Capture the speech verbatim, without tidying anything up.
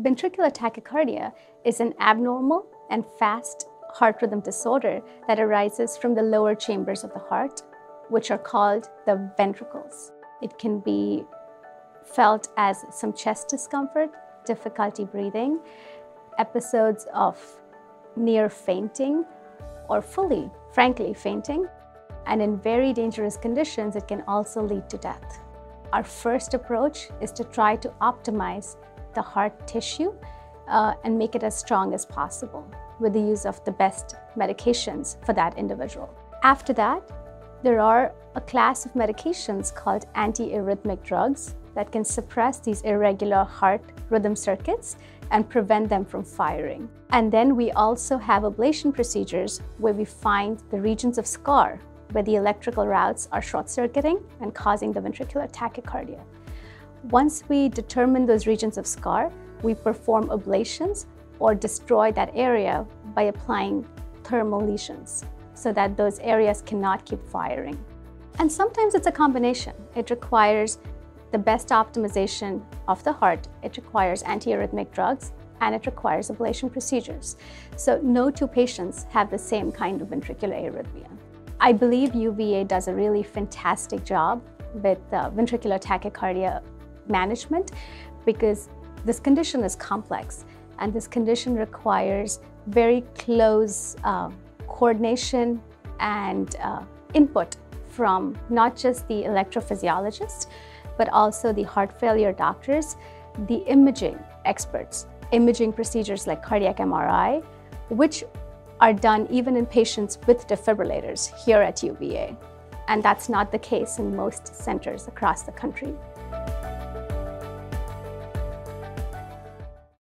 Ventricular tachycardia is an abnormal and fast heart rhythm disorder that arises from the lower chambers of the heart, which are called the ventricles. It can be felt as some chest discomfort, difficulty breathing, episodes of near fainting, or fully, frankly, fainting. And in very dangerous conditions, it can also lead to death. Our first approach is to try to optimize the heart tissue uh, and make it as strong as possible with the use of the best medications for that individual. After that, there are a class of medications called antiarrhythmic drugs that can suppress these irregular heart rhythm circuits and prevent them from firing. And then we also have ablation procedures where we find the regions of scar where the electrical routes are short-circuiting and causing the ventricular tachycardia. Once we determine those regions of scar, we perform ablations or destroy that area by applying thermal lesions so that those areas cannot keep firing. And sometimes it's a combination. It requires the best optimization of the heart, it requires antiarrhythmic drugs, and it requires ablation procedures. So no two patients have the same kind of ventricular arrhythmia. I believe U V A does a really fantastic job with uh, ventricular tachycardia management because this condition is complex and this condition requires very close uh, coordination and uh, input from not just the electrophysiologist, but also the heart failure doctors, the imaging experts, imaging procedures like cardiac M R I, which are done even in patients with defibrillators here at U V A. And that's not the case in most centers across the country.